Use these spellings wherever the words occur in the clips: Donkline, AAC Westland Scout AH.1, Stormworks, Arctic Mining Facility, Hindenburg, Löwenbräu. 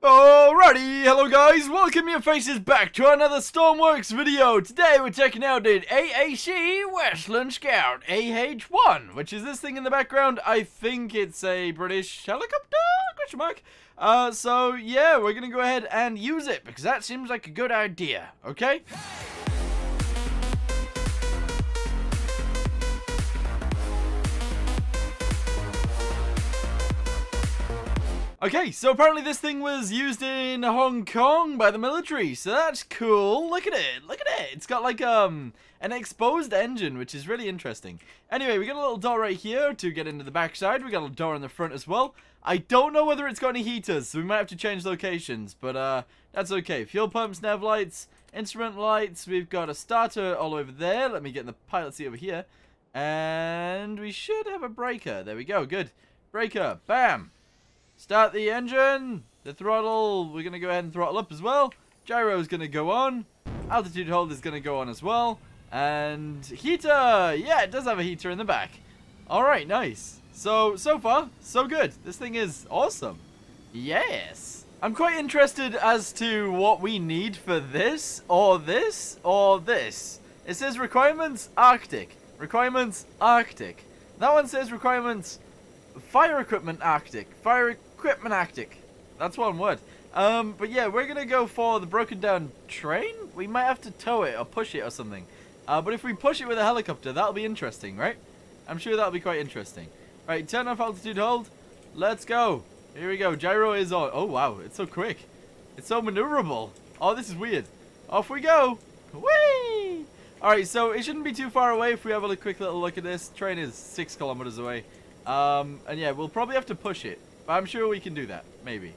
Alrighty, hello guys, welcome your faces back to another Stormworks video. Today we're checking out an AAC Westland Scout AH.1, which is this thing in the background. I think it's a British helicopter? Question mark. So yeah, we're gonna go ahead and use it because that seems like a good idea, okay? Okay, so apparently this thing was used in Hong Kong by the military, so that's cool. Look at it, look at it. It's got like an exposed engine, which is really interesting. Anyway, we got a little door right here to get into the backside. We got a door in the front as well. I don't know whether it's got any heaters, so we might have to change locations, but that's okay. Fuel pumps, nav lights, instrument lights. We've got a starter all over there. Let me get in the pilot seat over here. And we should have a breaker. There we go, good. Breaker, bam. Start the engine, the throttle, we're going to go ahead and throttle up as well. Gyro is going to go on, altitude hold is going to go on as well, and heater, yeah, it does have a heater in the back. Alright, nice. So far, so good. This thing is awesome. Yes. I'm quite interested as to what we need for this, or this, or this. It says requirements, Arctic. Requirements, Arctic. That one says requirements, fire equipment, Arctic. Fire equipment, Arctic. That's one word. But yeah, we're gonna go for the broken down train. We might have to tow it or push it or something. But if we push it with a helicopter, that'll be interesting, right? I'm sure that'll be quite interesting. Right, turn off altitude hold. Let's go. Here we go. Gyro is on. Oh wow, it's so quick. It's so maneuverable. Oh, this is weird. Off we go. Whee! Alright, so it shouldn't be too far away if we have a quick little look at this. Train is 6 kilometers away. And yeah, we'll probably have to push it, but I'm sure we can do that, maybe.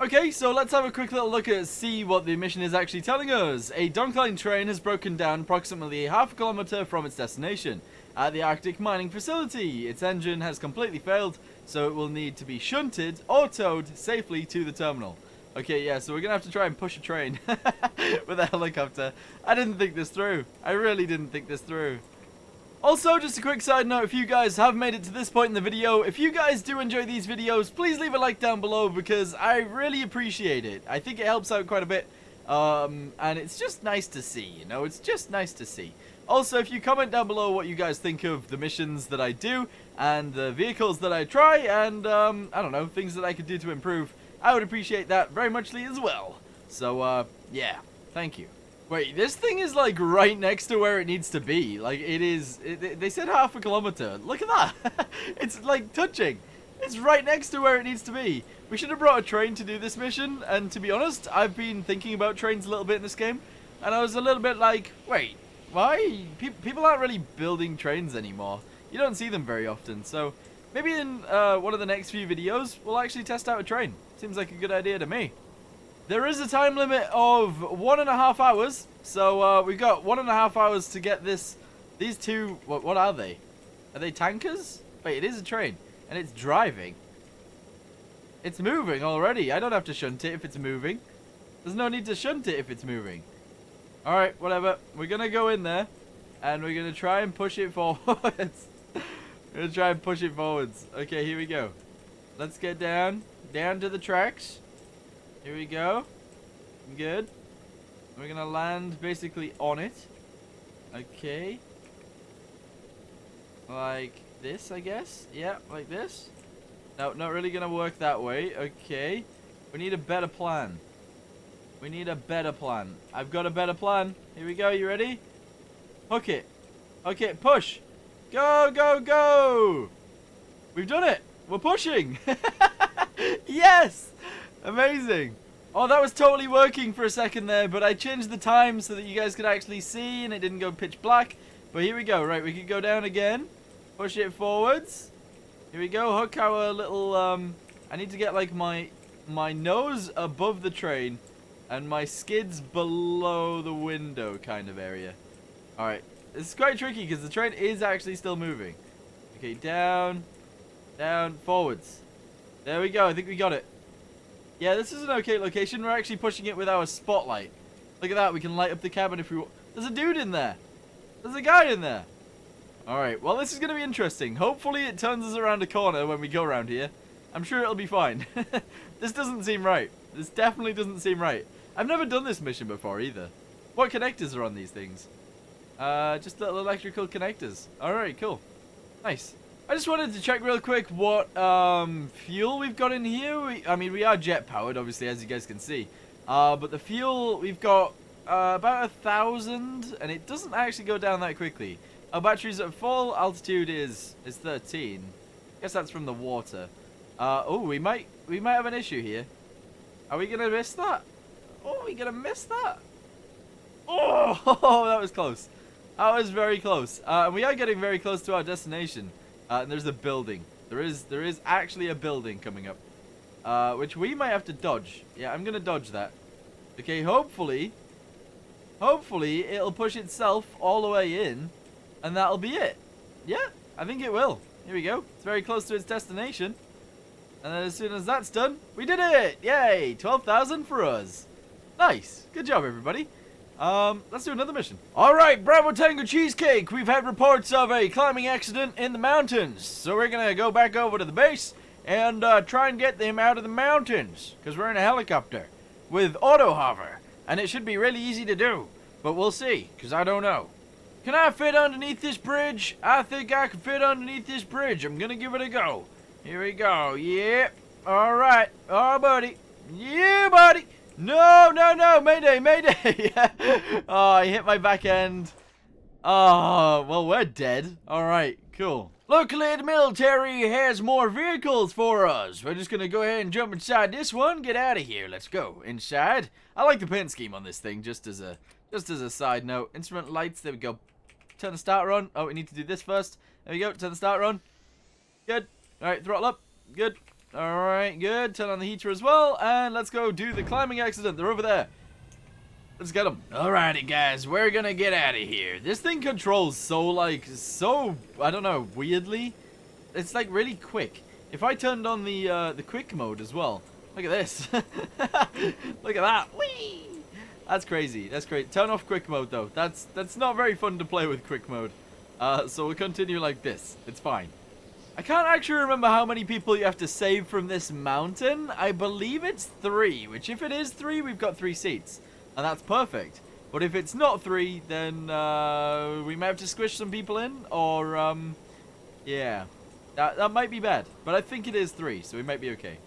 Okay, so let's have a quick little look at see what the mission is actually telling us. A Donkline train has broken down approximately half a kilometer from its destination at the Arctic Mining Facility. Its engine has completely failed, so it will need to be shunted or towed safely to the terminal. Okay, yeah, so we're gonna have to try and push a train with a helicopter. I didn't think this through. I really didn't think this through. Also, just a quick side note, if you guys have made it to this point in the video, if you guys do enjoy these videos, please leave a like down below because I really appreciate it. I think it helps out quite a bit, and it's just nice to see, you know, it's just nice to see. Also, if you comment down below what you guys think of the missions that I do, and the vehicles that I try, and, I don't know, things that I could do to improve, I would appreciate that very muchly as well. So, yeah, thank you. Wait, this thing is like right next to where it needs to be. Like it is, they said half a kilometer. Look at that. It's like touching. It's right next to where it needs to be. We should have brought a train to do this mission. And to be honest, I've been thinking about trains a little bit in this game. And I was a little bit like, wait, why? People aren't really building trains anymore. You don't see them very often. So maybe in one of the next few videos, we'll actually test out a train. Seems like a good idea to me. There is a time limit of 1.5 hours, so we've got 1.5 hours to get this. These two, what are they? Are they tankers? Wait, it is a train, and it's driving. It's moving already. I don't have to shunt it if it's moving. There's no need to shunt it if it's moving. All right, whatever. We're gonna go in there, and we're gonna try and push it forwards. We're gonna try and push it forwards. Okay, here we go. Let's get down to the tracks. Here we go. Good. We're gonna land basically on it. Okay. Like this, I guess. Yeah, like this. No, not really gonna work that way. Okay. We need a better plan. We need a better plan. I've got a better plan. Here we go. You ready? Hook it. Okay, push. Go, go, go. We've done it. We're pushing. Yes. Amazing. Oh, that was totally working for a second there, but I changed the time so that you guys could actually see and it didn't go pitch black. But here we go. Right, we can go down again. Push it forwards. Here we go. Hook our little, I need to get, like, my nose above the train and my skids below the window kind of area. All right. This is quite tricky because the train is actually still moving. Okay, down, forwards. There we go. I think we got it. Yeah, this is an okay location. We're actually pushing it with our spotlight. Look at that. We can light up the cabin if we want. There's a dude in there. There's a guy in there. All right. Well, this is going to be interesting. Hopefully, it turns us around a corner when we go around here. I'm sure it'll be fine. This doesn't seem right. This definitely doesn't seem right. I've never done this mission before either. What connectors are on these things? Just little electrical connectors. Alright, cool. Nice. I just wanted to check real quick what fuel we've got in here. I mean, we are jet powered, obviously, as you guys can see. But the fuel, we've got about 1,000, and it doesn't actually go down that quickly. Our batteries at full altitude is 13. I guess that's from the water. Oh, we might have an issue here. Are we gonna miss that? Oh, we gonna miss that? Oh, that was close. That was very close. And we are getting very close to our destination. And there's a building. There is actually a building coming up, which we might have to dodge. Yeah, I'm gonna dodge that. Okay, hopefully it'll push itself all the way in, and that'll be it. Yeah, I think it will. Here we go. It's very close to its destination. And then as soon as that's done, we did it! Yay! 12,000 for us. Nice. Good job, everybody. Let's do another mission. Alright, Bravo Tango Cheesecake! We've had reports of a climbing accident in the mountains. So we're gonna go back over to the base and try and get them out of the mountains. Because we're in a helicopter with auto-hover. And it should be really easy to do. But we'll see, because I don't know. Can I fit underneath this bridge? I think I can fit underneath this bridge. I'm gonna give it a go. Here we go. Yep. Alright. Oh, buddy. Yeah, buddy. No, no, no. Mayday, mayday. Oh, I hit my back end. Oh, well, we're dead. Alright, cool. Luckily, the military has more vehicles for us. We're just gonna go ahead and jump inside this one. Get out of here. Let's go. Inside. I like the paint scheme on this thing, just as a side note. Instrument lights. There we go. Turn the starter on. Oh, we need to do this first. There we go. Turn the starter on. Good. Alright, throttle up. Good. Alright, good. Turn on the heater as well. And let's go do the climbing accident. They're over there. Let's get them. Alrighty, guys. We're gonna get out of here. This thing controls so, I don't know, weirdly. It's, like, really quick. If I turned on the quick mode as well. Look at this. Look at that. Whee! That's crazy. That's great. Turn off quick mode, though. That's not very fun to play with quick mode. So we'll continue like this. It's fine. I can't actually remember how many people you have to save from this mountain. I believe it's 3, which if it is 3, we've got 3 seats. And that's perfect. But if it's not 3, then we may have to squish some people in. Or, yeah. That might be bad. But I think it is 3, so we might be okay.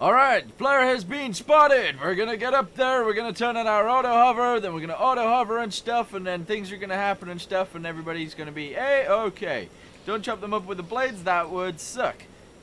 Alright, flare has been spotted. We're going to get up there. We're going to turn on our auto-hover. Then we're going to auto-hover and stuff. And then things are going to happen and stuff. And everybody's going to be A-okay. Don't chop them up with the blades, that would suck.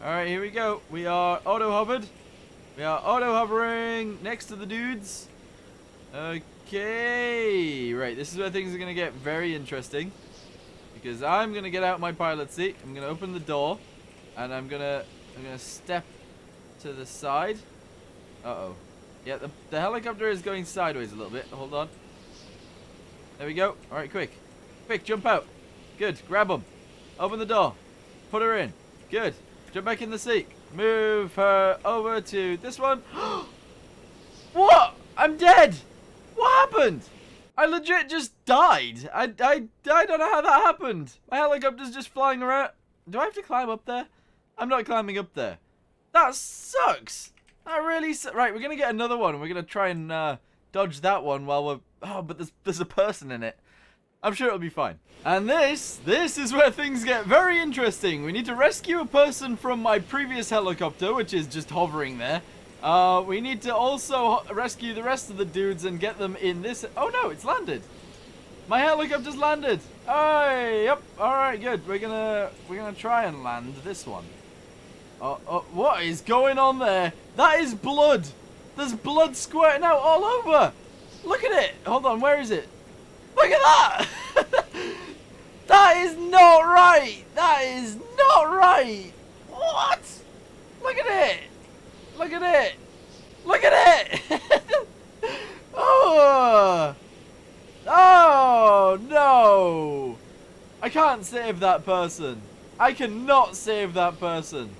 Alright, here we go. We are auto-hovered. We are auto-hovering next to the dudes. Okay. Right, this is where things are going to get very interesting. Because I'm going to get out my pilot seat. I'm going to open the door. And I'm going to step to the side. Uh-oh. Yeah, the helicopter is going sideways a little bit. Hold on. There we go. Alright, quick. Quick, jump out. Good, grab them. Open the door. Put her in. Good. Jump back in the seat. Move her over to this one. What? I'm dead. What happened? I legit just died. I don't know how that happened. My helicopter's just flying around. Do I have to climb up there? I'm not climbing up there. That sucks. That really sucks. Right, we're going to get another one. We're going to try and dodge that one while we're... Oh, but there's a person in it. I'm sure it'll be fine. And this is where things get very interesting. We need to rescue a person from my previous helicopter, which is just hovering there. We need to also rescue the rest of the dudes and get them in this. Oh no, it's landed. My helicopter's landed. Oh, yep. All right, good. We're gonna try and land this one. Oh, what is going on there? That is blood. There's blood squirting out all over. Look at it. Hold on, where is it? Look at that! That is not right! That is not right! What? Look at it! Look at it! Look at it! Oh! Oh, no! I can't save that person. I cannot save that person.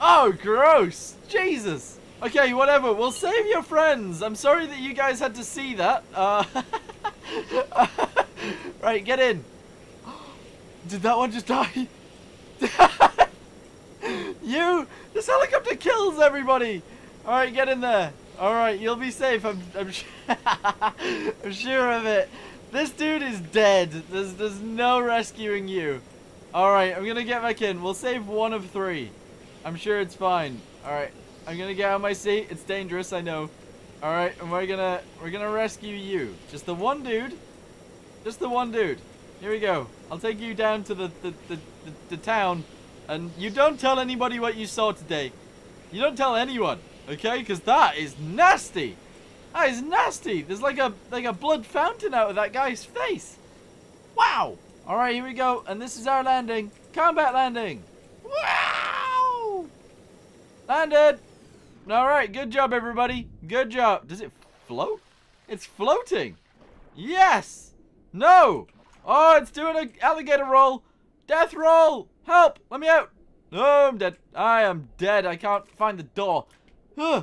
Oh, gross! Jesus! Okay, whatever. We'll save your friends. I'm sorry that you guys had to see that. Right, get in. Did that one just die? This helicopter kills everybody. All right, get in there. All right, you'll be safe. I'm sure of it. This dude is dead. There's no rescuing you. All right, I'm gonna get back in. We'll save one of three. I'm sure it's fine. All right, I'm gonna get out of my seat. It's dangerous, I know. All right, and we're gonna rescue you. Just the one dude. Just the one dude. Here we go. I'll take you down to the town, and you don't tell anybody what you saw today. You don't tell anyone, okay? Because that is nasty. That is nasty. There's like a blood fountain out of that guy's face. Wow. All right, here we go. And this is our landing. Combat landing. Wow. Landed. All right. Good job, everybody. Good job. Does it float? It's floating. Yes. No. Oh, it's doing an alligator roll. Death roll. Help. Let me out. No, oh, I'm dead. I am dead. I can't find the door. Huh.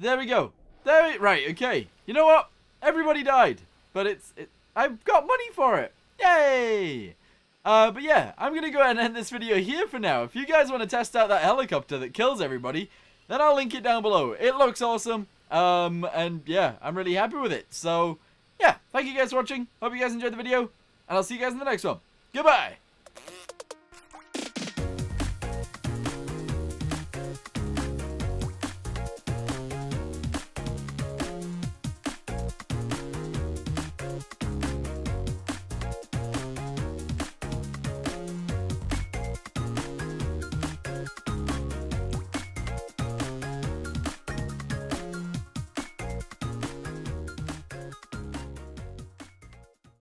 There we go. There we, right, okay. You know what? Everybody died. But I've got money for it. Yay. But yeah, I'm going to go ahead and end this video here for now. If you guys want to test out that helicopter that kills everybody, then I'll link it down below. It looks awesome. And yeah, I'm really happy with it. So yeah, thank you guys for watching. Hope you guys enjoyed the video. And I'll see you guys in the next one. Goodbye.